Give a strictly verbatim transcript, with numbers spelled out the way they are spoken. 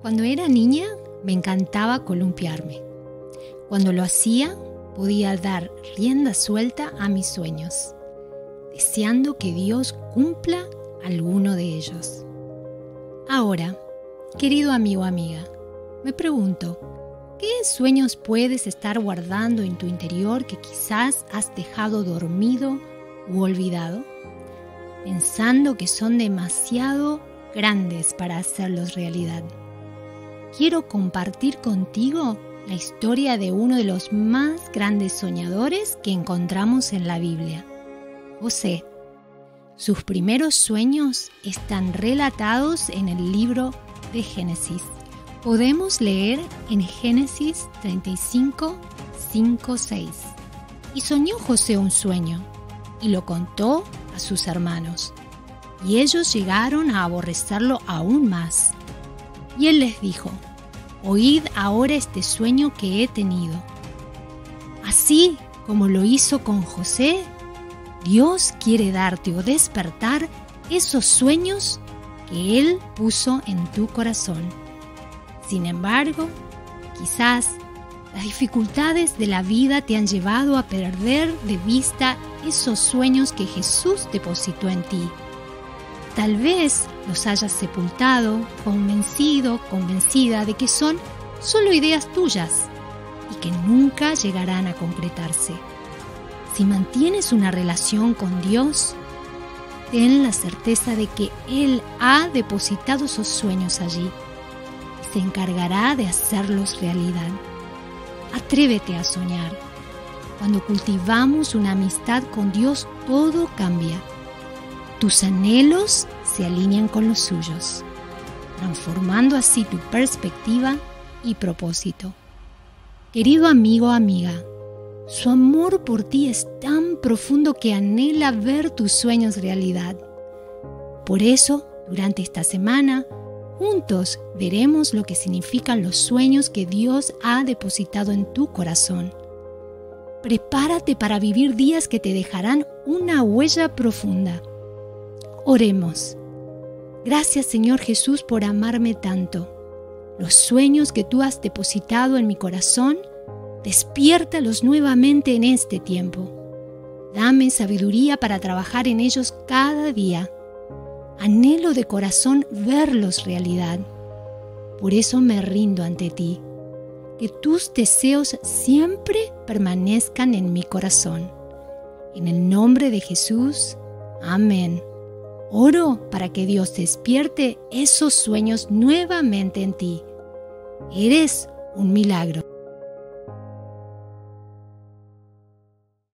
Cuando era niña, me encantaba columpiarme. Cuando lo hacía, podía dar rienda suelta a mis sueños, deseando que Dios cumpla alguno de ellos. Ahora, querido amigo o amiga, me pregunto, ¿qué sueños puedes estar guardando en tu interior que quizás has dejado dormido u olvidado, pensando que son demasiado grandes para hacerlos realidad? Quiero compartir contigo la historia de uno de los más grandes soñadores que encontramos en la Biblia, José. Sus primeros sueños están relatados en el libro de Génesis. Podemos leer en Génesis treinta y cinco, cinco a seis. Y soñó José un sueño, y lo contó a sus hermanos, y ellos llegaron a aborrecerlo aún más. Y él les dijo: «Oíd ahora este sueño que he tenido». Así como lo hizo con José, Dios quiere darte o despertar esos sueños que Él puso en tu corazón. Sin embargo, quizás las dificultades de la vida te han llevado a perder de vista esos sueños que Jesús depositó en ti. Tal vez los hayas sepultado, convencido, convencida de que son solo ideas tuyas y que nunca llegarán a concretarse. Si mantienes una relación con Dios, ten la certeza de que Él ha depositado esos sueños allí y se encargará de hacerlos realidad. Atrévete a soñar. Cuando cultivamos una amistad con Dios, todo cambia. Tus anhelos se alinean con los suyos, transformando así tu perspectiva y propósito. Querido amigo o amiga, su amor por ti es tan profundo que anhela ver tus sueños realidad. Por eso, durante esta semana, juntos veremos lo que significan los sueños que Dios ha depositado en tu corazón. Prepárate para vivir días que te dejarán una huella profunda. Oremos. Gracias, Señor Jesús, por amarme tanto. Los sueños que tú has depositado en mi corazón, despiértalos nuevamente en este tiempo. Dame sabiduría para trabajar en ellos cada día. Anhelo de corazón verlos realidad. Por eso me rindo ante ti. Que tus deseos siempre permanezcan en mi corazón. En el nombre de Jesús. Amén. Oro para que Dios despierte esos sueños nuevamente en ti. Eres un milagro.